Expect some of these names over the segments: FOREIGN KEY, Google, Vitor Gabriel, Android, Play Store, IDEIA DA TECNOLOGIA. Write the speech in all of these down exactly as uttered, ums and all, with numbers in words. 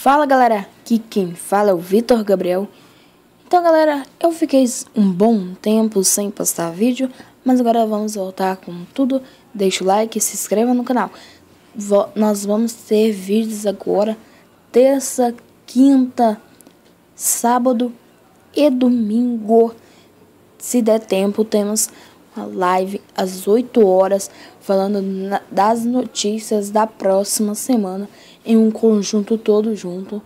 Fala galera, aqui quem fala é o Vitor Gabriel. Então galera, eu fiquei um bom tempo sem postar vídeo, mas agora vamos voltar com tudo. Deixa o like, se inscreva no canal. Vo- Nós vamos ter vídeos agora, terça, quinta, sábado e domingo. Se der tempo, temos uma live às oito horas, falando na, das notícias da próxima semana, em um conjunto todo junto.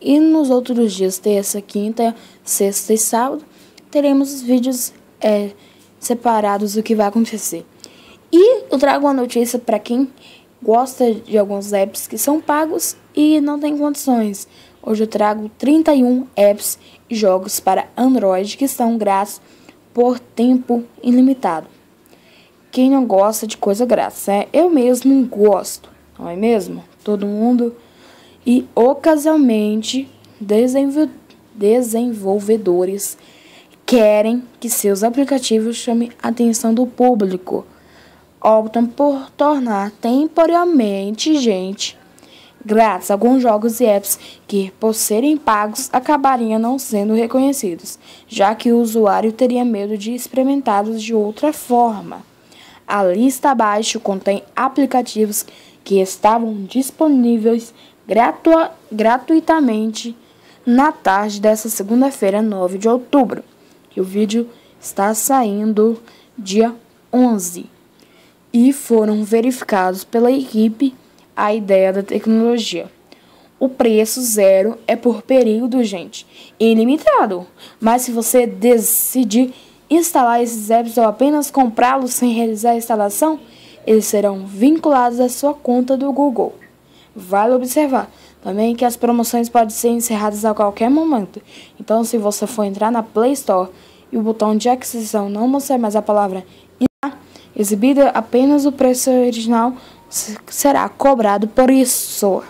E nos outros dias, terça, quinta, sexta e sábado, teremos vídeos é, separados do que vai acontecer. E eu trago uma notícia para quem gosta de alguns apps que são pagos e não tem condições. Hoje eu trago trinta e um apps e jogos para Android que são grátis por tempo ilimitado. Quem não gosta de coisa grátis, né? Eu mesmo gosto, não é mesmo? Todo mundo. E ocasionalmente desenvol- desenvolvedores querem que seus aplicativos chamem a atenção do público. Optam por tornar temporariamente gente grátis alguns jogos e apps que, por serem pagos, acabariam não sendo reconhecidos, já que o usuário teria medo de experimentá-los de outra forma. A lista abaixo contém aplicativos que estavam disponíveis gratua- gratuitamente na tarde desta segunda-feira, nove de outubro. E o vídeo está saindo dia onze. E foram verificados pela equipe a ideia da tecnologia. O preço zero é por período, gente, ilimitado. Mas se você decidir instalar esses apps ou apenas comprá-los sem realizar a instalação, eles serão vinculados à sua conta do Google. Vale observar também que as promoções podem ser encerradas a qualquer momento. Então, se você for entrar na Play Store e o botão de aquisição não mostrar mais a palavra exibida, apenas o preço original será cobrado por isso.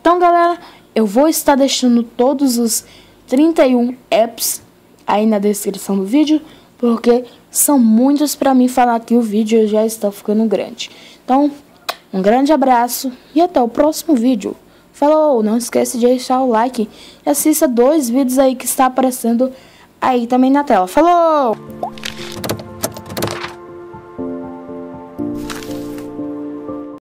Então, galera, eu vou estar deixando todos os trinta e um apps aí na descrição do vídeo, porque são muitos para mim falar aqui, o vídeo já está ficando grande. Então, um grande abraço e até o próximo vídeo. Falou, não esquece de deixar o like e assista dois vídeos aí que está aparecendo aí também na tela. Falou!